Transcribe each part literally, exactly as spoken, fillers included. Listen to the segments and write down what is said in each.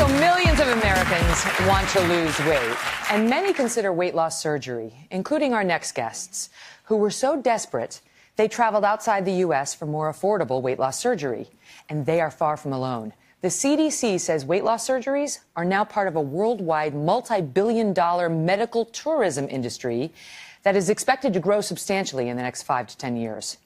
So millions of Americans want to lose weight, and many consider weight loss surgery, including our next guests, who were so desperate they traveled outside the U S for more affordable weight loss surgery, and they are far from alone. The C D C says weight loss surgeries are now part of a worldwide multi-billion dollar medical tourism industry that is expected to grow substantially in the next five to ten years.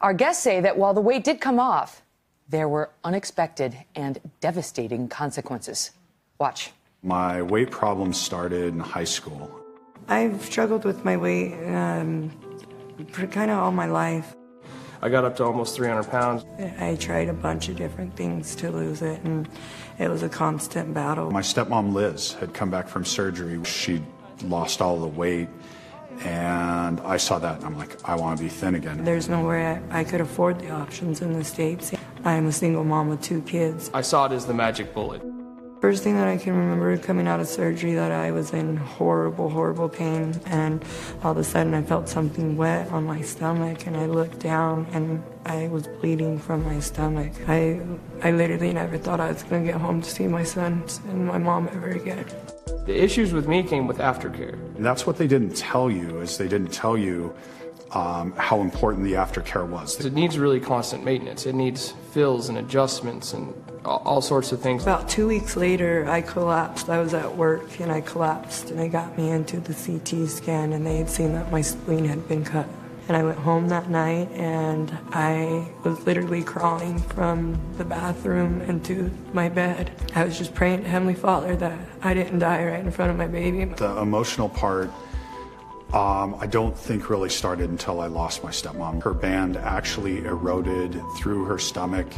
Our guests say that while the weight did come off, there were unexpected and devastating consequences. Watch. My weight problem started in high school. I've struggled with my weight um, for kind of all my life. I got up to almost three hundred pounds. I tried a bunch of different things to lose it, and it was a constant battle. My stepmom, Liz, had come back from surgery. She'd lost all the weight, and I saw that, and I'm like, I want to be thin again. There's no way I, I could afford the options in the States. I am a single mom with two kids. I saw it as the magic bullet. First thing that I can remember coming out of surgery that I was in horrible, horrible pain, and all of a sudden I felt something wet on my stomach, and I looked down and I was bleeding from my stomach. I, I literally never thought I was going to get home to see my sons and my mom ever again. The issues with me came with aftercare. And that's what they didn't tell you, is they didn't tell you Um, how important the aftercare was. It needs really constant maintenance. It needs fills and adjustments and all sorts of things. About two weeks later, I collapsed. I was at work and I collapsed, and they got me into the C T scan, and they had seen that my spleen had been cut. And I went home that night, and I was literally crawling from the bathroom into my bed. I was just praying to Heavenly Father that I didn't die right in front of my baby. The emotional part Um, I don't think really started until I lost my stepmom. Her band actually eroded through her stomach,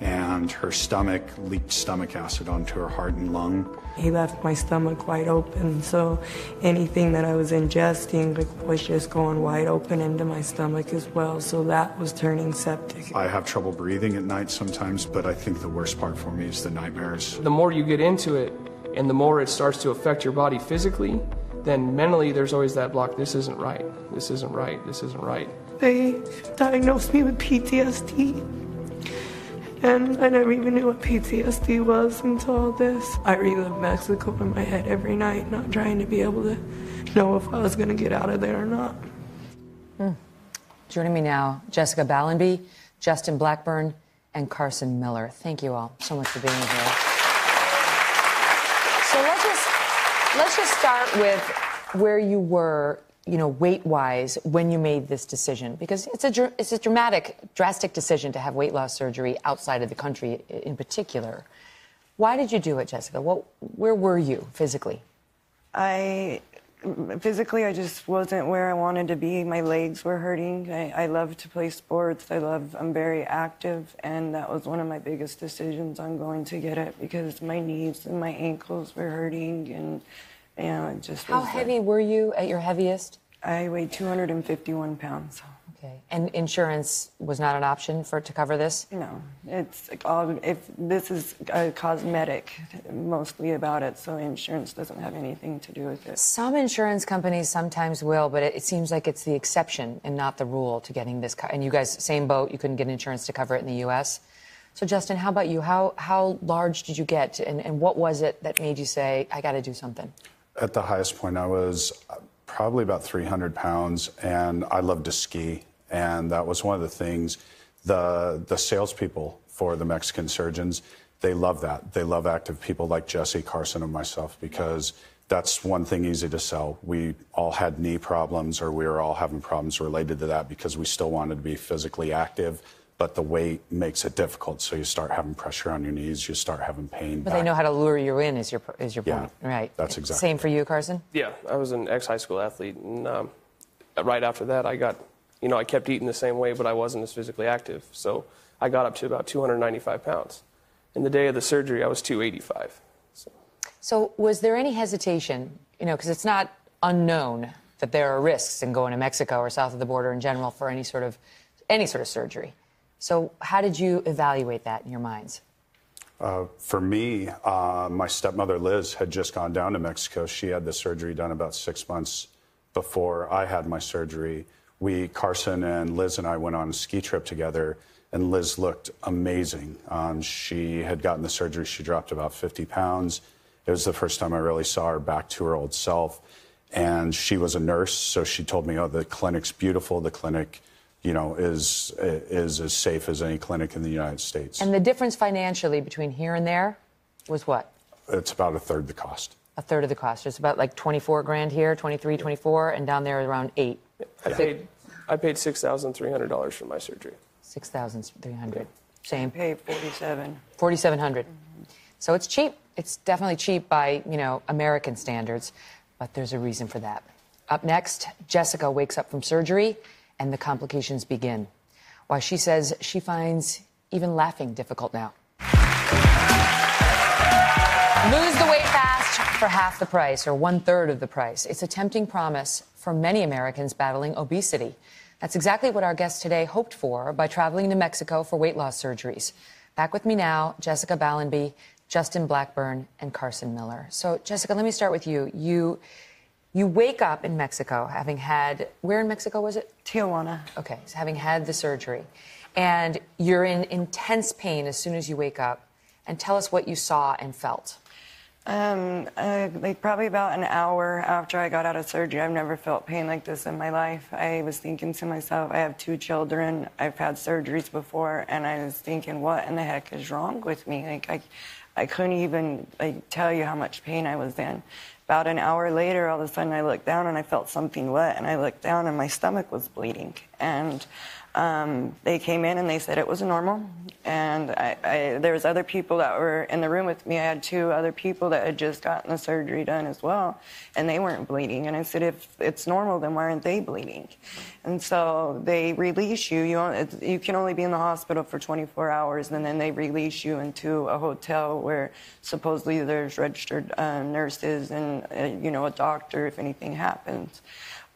and her stomach leaked stomach acid onto her heart and lung. He left my stomach wide open, so anything that I was ingesting was just going wide open into my stomach as well, so that was turning septic. I have trouble breathing at night sometimes, but I think the worst part for me is the nightmares. The more you get into it, and the more it starts to affect your body physically, then mentally there's always that block, this isn't right, this isn't right, this isn't right. They diagnosed me with P T S D, and I never even knew what P T S D was until all this. I relived Mexico in my head every night, not trying to be able to know if I was going to get out of there or not. Mm. Joining me now, Jessica Ballenby, Justin Blackburn, and Carson Miller. Thank you all so much for being here. So let's just... Let's just start with where you were, you know, weight-wise when you made this decision, because it's a, it's a dramatic, drastic decision to have weight loss surgery outside of the country in particular. Why did you do it, Jessica? What, where were you physically? I, physically, I just wasn't where I wanted to be. My legs were hurting. I, I love to play sports. I love, I'm very active, and that was one of my biggest decisions on going to get it, because my knees and my ankles were hurting, and Yeah, it just How was heavy that. Were you at your heaviest? I weighed two hundred fifty-one pounds. Okay. And insurance was not an option for to cover this? No. It's all, if this is a cosmetic, mostly about it, so insurance doesn't have anything to do with it. Some insurance companies sometimes will, but it, it seems like it's the exception and not the rule to getting this. And you guys, same boat, you couldn't get insurance to cover it in the U S? So, Justin, how about you? How, how large did you get, and, and what was it that made you say, I got to do something? At the highest point, I was probably about three hundred pounds, and I loved to ski, and that was one of the things. The, the salespeople for the Mexican surgeons, they love that. They love active people like Jesse, Carson, and myself, because that's one thing easy to sell. We all had knee problems, or we were all having problems related to that, because we still wanted to be physically active, but the weight makes it difficult, so you start having pressure on your knees, you start having pain But back. They know how to lure you in, is your, is your point, yeah, right? That's exactly Same for you, Carson? Yeah, I was an ex-high school athlete, and um, right after that, I got, you know, I kept eating the same way, but I wasn't as physically active, so I got up to about two hundred ninety-five pounds. And the day of the surgery, I was two eighty-five. So, so was there any hesitation, you know, because it's not unknown that there are risks in going to Mexico or south of the border in general for any sort of, any sort of surgery? So how did you evaluate that in your minds? Uh, for me, uh, my stepmother, Liz, had just gone down to Mexico. She had the surgery done about six months before I had my surgery. We, Carson and Liz and I, went on a ski trip together, and Liz looked amazing. Um, she had gotten the surgery. She dropped about fifty pounds. It was the first time I really saw her back to her old self. And she was a nurse, so she told me, oh, the clinic's beautiful. The clinic, you know, is is as safe as any clinic in the United States. And the difference financially between here and there was what? It's about a third the cost. A third of the cost. It's about like twenty-four grand here, twenty-three, twenty-four, and down there around eight. I yeah. paid I paid six thousand three hundred dollars for my surgery. six thousand three hundred dollars. Same. I paid forty-seven. forty-seven hundred dollars. Mm-hmm. So it's cheap. It's definitely cheap by, you know, American standards, but there's a reason for that. Up next, Jessica wakes up from surgery and the complications begin. Why she says she finds even laughing difficult now. Lose the weight fast for half the price, or one-third of the price. It's a tempting promise for many Americans battling obesity. That's exactly what our guest today hoped for by traveling to Mexico for weight loss surgeries. Back with me now, Jessica Ballenby, Justin Blackburn, and Carson Miller. So, Jessica, let me start with you. You you wake up in Mexico, having had, where in Mexico was it? Tijuana. Okay, so having had the surgery. And you're in intense pain as soon as you wake up. And tell us what you saw and felt. Um, uh, like probably about an hour after I got out of surgery, I've never felt pain like this in my life. I was thinking to myself, I have two children, I've had surgeries before, and I was thinking, what in the heck is wrong with me? Like, I, I couldn't even like tell you how much pain I was in. About an hour later, all of a sudden I looked down and I felt something wet, and I looked down and my stomach was bleeding. And Um, they came in and they said it was normal, and I, I, there was other people that were in the room with me. I had two other people that had just gotten the surgery done as well, and they weren't bleeding. And I said, if it's normal, then why aren't they bleeding? And so they release you. You, only, you can only be in the hospital for twenty-four hours, and then they release you into a hotel where supposedly there's registered uh, nurses and uh, you know, a doctor if anything happens.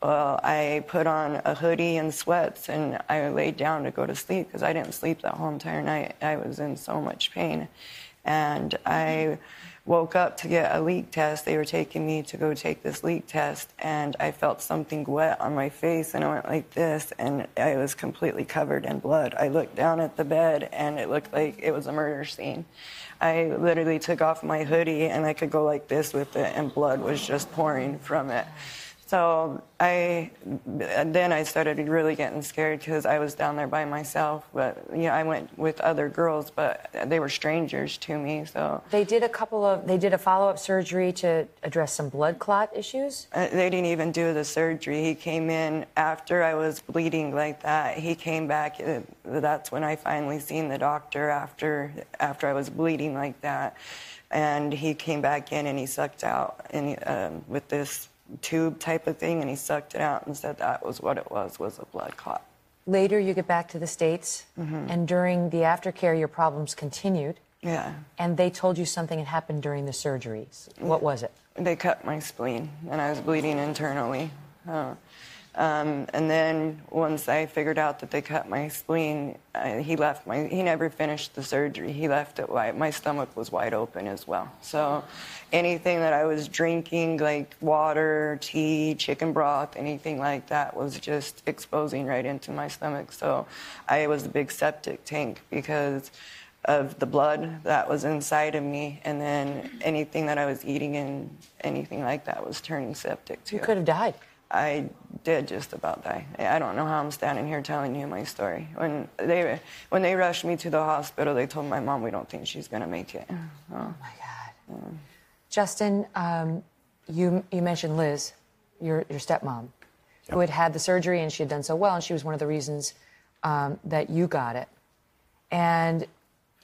Well, I put on a hoodie and sweats, and I laid down to go to sleep because I didn't sleep that whole entire night. I was in so much pain. And I woke up to get a leak test. They were taking me to go take this leak test, and I felt something wet on my face, and I went like this, and I was completely covered in blood. I looked down at the bed, and it looked like it was a murder scene. I literally took off my hoodie, and I could go like this with it, and blood was just pouring from it. So I, then I started really getting scared because I was down there by myself. But you know, I went with other girls, but they were strangers to me. So they did a couple of, they did a follow-up surgery to address some blood clot issues. Uh, they didn't even do the surgery. He came in after I was bleeding like that. He came back. Uh, that's when I finally seen the doctor after after I was bleeding like that, and he came back in and he sucked out and um, with this tube type of thing, and he sucked it out and said that was what it was, was a blood clot. Later, you get back to the States, mm-hmm. and during the aftercare, your problems continued. Yeah. And they told you something had happened during the surgeries. What was it? They cut my spleen, and I was bleeding internally. Oh. Um, and then once I figured out that they cut my spleen, uh, he left my, he never finished the surgery. He left it wide. My stomach was wide open as well. So anything that I was drinking, like water, tea, chicken broth, anything like that was just exposing right into my stomach. So I was a big septic tank because of the blood that was inside of me, and then anything that I was eating and anything like that was turning septic too. You could have died. I did just about die. I don't know how I'm standing here telling you my story. When they when they rushed me to the hospital, they told my mom, we don't think she's going to make it. Oh, oh my God. Yeah. Justin, um, you you mentioned Liz, your, your stepmom, yep. who had had the surgery and she had done so well, and she was one of the reasons um, that you got it. And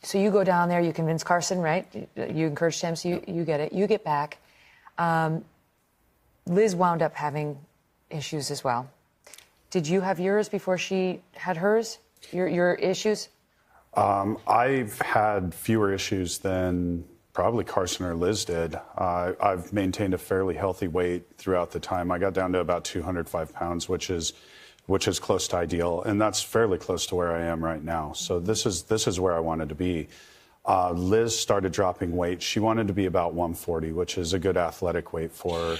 so you go down there, you convince Carson, right? You encouraged him, so you, you get it. You get back. Um, Liz wound up having issues as well. Did you have yours before she had hers? Your your issues? Um, I've had fewer issues than probably Carson or Liz did. Uh, I've maintained a fairly healthy weight throughout the time. I got down to about two hundred five pounds, which is which is close to ideal, and that's fairly close to where I am right now. So this is this is where I wanted to be. Uh, Liz started dropping weight. She wanted to be about one forty, which is a good athletic weight for her.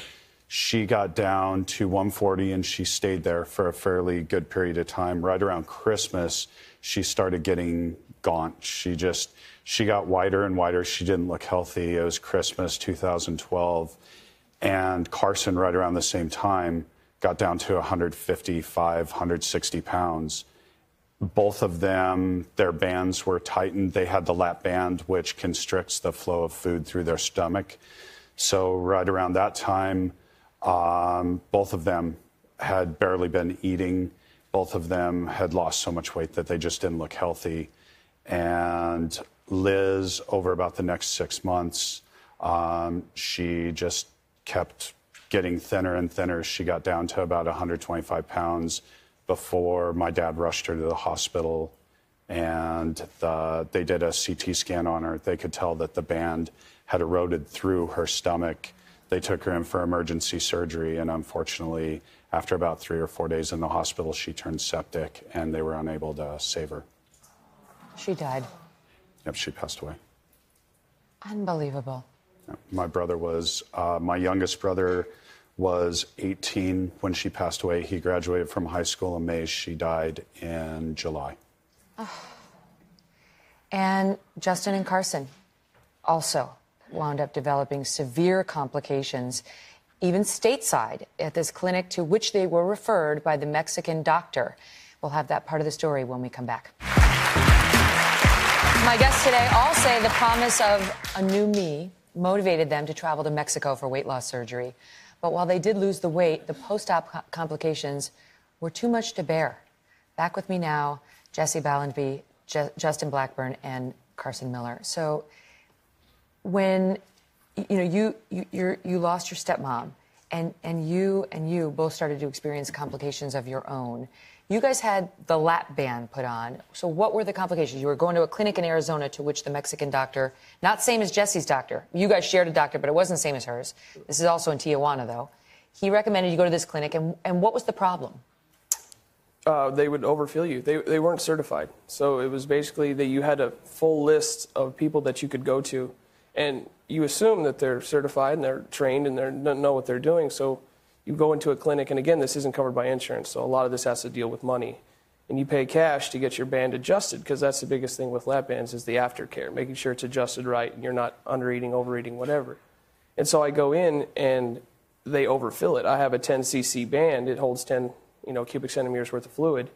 she got down to one forty and she stayed there for a fairly good period of time. Right around Christmas, she started getting gaunt. She just, she got wider and wider. She didn't look healthy. It was Christmas two thousand twelve. And Carson, right around the same time, got down to one fifty-five, one sixty pounds. Both of them, their bands were tightened. They had the lap band, which constricts the flow of food through their stomach. So right around that time, um, both of them had barely been eating. Both of them had lost so much weight that they just didn't look healthy. And Liz, over about the next six months, um, she just kept getting thinner and thinner. She got down to about one twenty-five pounds before my dad rushed her to the hospital, and the, they did a C T scan on her. They could tell that the band had eroded through her stomach. They took her in for emergency surgery, and unfortunately, after about three or four days in the hospital, she turned septic, and they were unable to save her. She died. Yep, she passed away. Unbelievable. My brother was, uh, my youngest brother was eighteen when she passed away. He graduated from high school in May. She died in July. Oh. And Justin and Carson also wound up developing severe complications, even stateside at this clinic to which they were referred by the Mexican doctor. We'll have that part of the story when we come back. My guests today all say the promise of a new me motivated them to travel to Mexico for weight loss surgery. But while they did lose the weight, the post-op complications were too much to bear. Back with me now, Jessica Ballenby, Je- Justin Blackburn, and Carson Miller. So when, you know, you you you're, you lost your stepmom, and, and you and you both started to experience complications of your own. You guys had the lap band put on. So what were the complications? You were going to a clinic in Arizona to which the Mexican doctor, not same as Jesse's doctor. You guys shared a doctor, but it wasn't the same as hers. This is also in Tijuana, though. He recommended you go to this clinic, and, and what was the problem? Uh, they would overfill you. They, they weren't certified. So it was basically that you had a full list of people that you could go to, and you assume that they're certified and they're trained and they know what they're doing. So you go into a clinic, and again, this isn't covered by insurance, so a lot of this has to deal with money. And you pay cash to get your band adjusted, because that's the biggest thing with lap bands is the aftercare, making sure it's adjusted right and you're not undereating, overeating, whatever. And so I go in, and they overfill it. I have a ten C C band. It holds ten you know, cubic centimeters worth of fluid,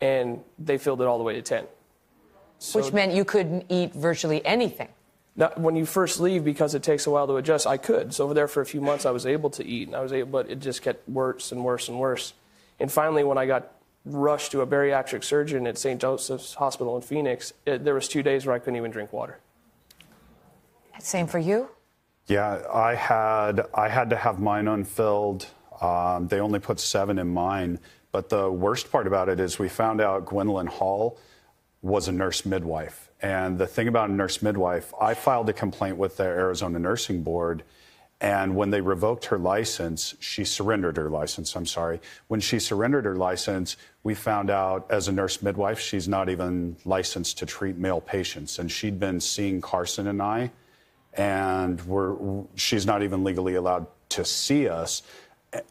and they filled it all the way to ten. So, which meant you couldn't eat virtually anything. Not when you first leave, because it takes a while to adjust. I could. So over there for a few months, I was able to eat, and I was able, but it just got worse and worse and worse. And finally, when I got rushed to a bariatric surgeon at Saint Joseph's Hospital in Phoenix, it, there was two days where I couldn't even drink water. Same for you? Yeah, I had I had to have mine unfilled. Um, they only put seven in mine. But the worst part about it is we found out Gwendolyn Hall was a nurse midwife. And the thing about a nurse midwife, I filed a complaint with the Arizona Nursing Board, and when they revoked her license, she surrendered her license, I'm sorry. When she surrendered her license, we found out as a nurse midwife, she's not even licensed to treat male patients. And she'd been seeing Carson and I, and we're, she's not even legally allowed to see us,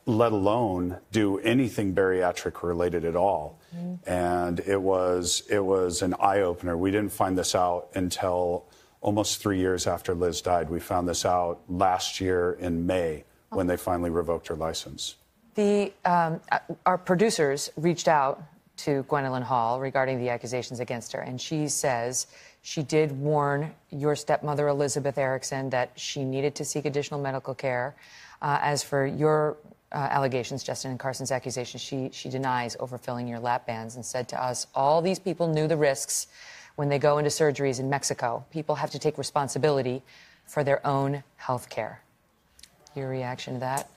let alone do anything bariatric related at all. Mm-hmm. And it was it was an eye-opener. We didn't find this out until almost three years after Liz died. We found this out last year in May when they finally revoked her license. The um, our producers reached out to Gwendolyn Hall regarding the accusations against her, and she says she did warn your stepmother, Elizabeth Erickson, that she needed to seek additional medical care. Uh, as for your uh, allegations, Justin and Carson's accusations, she, she denies overfilling your lap bands and said to us, all these people knew the risks when they go into surgeries in Mexico. People have to take responsibility for their own health care. Your reaction to that?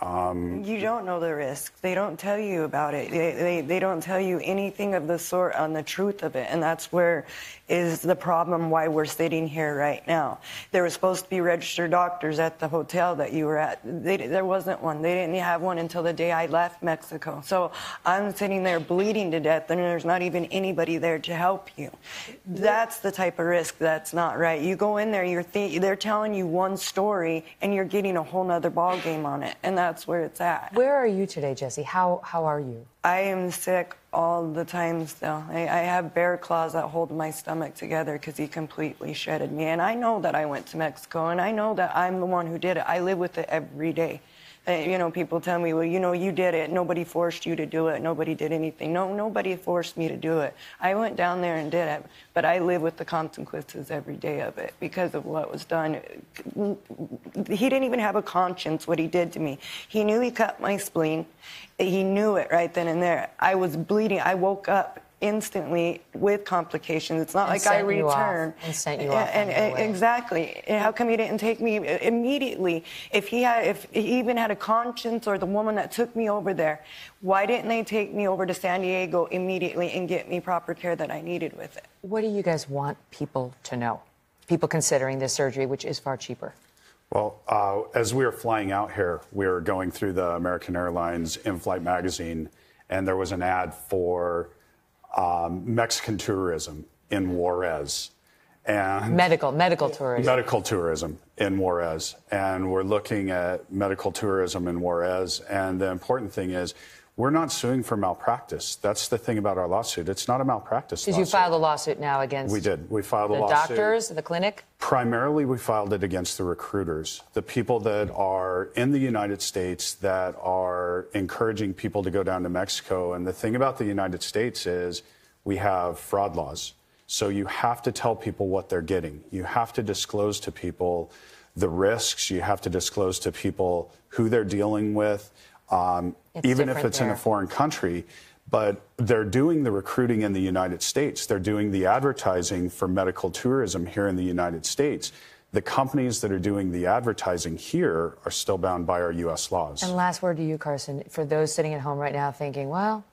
Um, you don't know the risk. They don't tell you about it. They, they, they don't tell you anything of the sort on the truth of it. And that's where is the problem why we're sitting here right now. There was supposed to be registered doctors at the hotel that you were at. They, there wasn't one. They didn't have one until the day I left Mexico. So I'm sitting there bleeding to death, and there's not even anybody there to help you. That's the type of risk that's not right. You go in there, you're th they're telling you one story, and you're getting a whole nother ball game on it. And that's That's where it's at. Where are you today, Jesse? How how are you? I am sick all the time still. I, I have bear claws that hold my stomach together because he completely shredded me. And I know that I went to Mexico, and I know that I'm the one who did it. I live with it every day. Uh, you know, people tell me, well, you know, you did it. Nobody forced you to do it. Nobody did anything. No, nobody forced me to do it. I went down there and did it, but I live with the consequences every day of it because of what was done. He didn't even have a conscience what he did to me. He knew he cut my spleen. He knew it right then and there. I was bleeding. I woke up instantly with complications. It's not and like I returned and sent you off. And, and, and exactly. How come he didn't take me immediately? If he had, if he even had a conscience, or the woman that took me over there, why didn't they take me over to San Diego immediately and get me proper care that I needed with it? What do you guys want people to know? People considering this surgery, which is far cheaper. Well, uh, as we were flying out here, we were going through the American Airlines in-flight magazine, and there was an ad for Um, Mexican tourism in Juarez, and medical medical tourism medical tourism in Juarez, and we're looking at medical tourism in Juarez. And the important thing is, we're not suing for malpractice. That's the thing about our lawsuit. It's not a malpractice lawsuit. Did you file the lawsuit now against? We did. We filed the lawsuit. The doctors, the clinic. Primarily, we filed it against the recruiters, the people that are in the United States that are encouraging people to go down to Mexico. And the thing about the United States is we have fraud laws. So you have to tell people what they're getting. You have to disclose to people the risks. You have to disclose to people who they're dealing with. Um, even if it's there. In a foreign country, but they're doing the recruiting in the United States. They're doing the advertising for medical tourism here in the United States. The companies that are doing the advertising here are still bound by our U S laws. And last word to you, Carson, for those sitting at home right now thinking, well,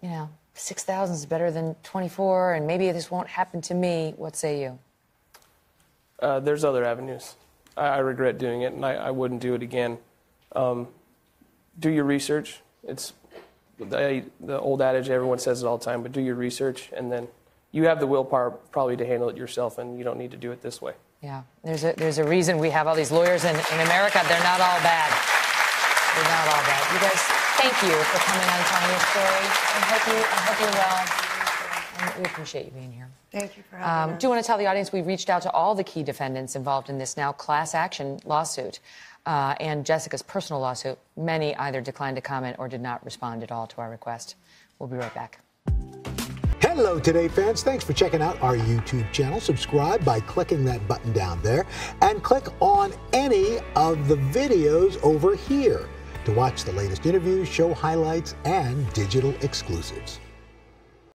you know, six thousand is better than twenty-four, and maybe this won't happen to me. What say you? Uh, there's other avenues. I, I regret doing it, and I, I wouldn't do it again. Um, Do your research. It's the, the old adage, everyone says it all the time, but do your research, and then you have the willpower probably to handle it yourself, and you don't need to do it this way. Yeah, there's a, there's a reason we have all these lawyers in, in America. They're not all bad. They're not all bad. You guys, thank you for coming on and telling your story. I hope, you, I hope you're well. We appreciate you being here. Thank you for having um, us. Do you want to tell the audience we reached out to all the key defendants involved in this now class action lawsuit uh, and Jessica's personal lawsuit. Many either declined to comment or did not respond at all to our request. We'll be right back. Hello Today fans, thanks for checking out our YouTube channel. Subscribe by clicking that button down there and click on any of the videos over here to watch the latest interviews, show highlights, and digital exclusives.